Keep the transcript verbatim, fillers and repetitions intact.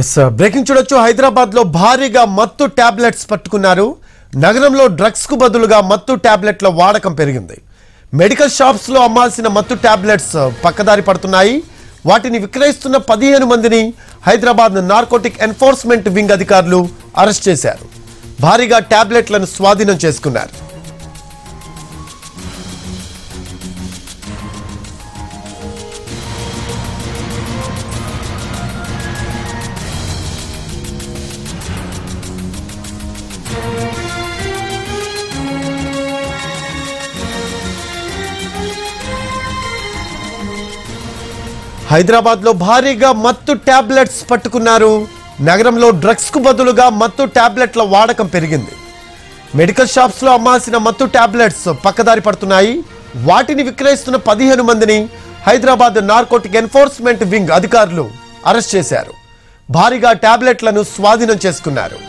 Yes, sir. Breaking చూడొచ్చు హైదరాబాద్ లో భారీగా మత్తు టాబ్లెట్స్ పట్టుకున్నారు. నగరంలో డ్రగ్స్ కు బదులుగా మత్తు టాబ్లెట్ల వాడకం పెరిగింది. మెడికల్ షాప్స్ లో అమ్మాల్సిన మత్తు టాబ్లెట్స్ పక్కదారి పడుతున్నాయి. వాటిని విక్రయిస్తున్న పదిహేను మందిని హైదరాబాద్ నార్కోటిక్ ఎన్ఫోర్స్మెంట్ వింగ్ అధికారులు అరెస్ట్ చేశారు. భారీగా టాబ్లెట్లను స్వాధీనం చేసుకున్నారు. హైదరాబాద్ లో భారీగా మత్తు టాబ్లెట్స్ పట్టుకున్నారు. నగరంలో డ్రగ్స్ కు బదులుగా మత్తు టాబ్లెట్ల వాడకం పెరిగింది. మెడికల్ షాప్స్ లో అమ్మాల్సిన మత్తు టాబ్లెట్స్ పక్కదారి పడుతున్నాయి. వాటిని విక్రయిస్తున్న పదిహేను మందిని హైదరాబాద్ నార్కోటిక్ ఎన్ఫోర్స్మెంట్ వింగ్ అధికారులు అరెస్ట్ చేశారు. భారీగా టాబ్లెట్లను స్వాధీనం చేసుకున్నారు.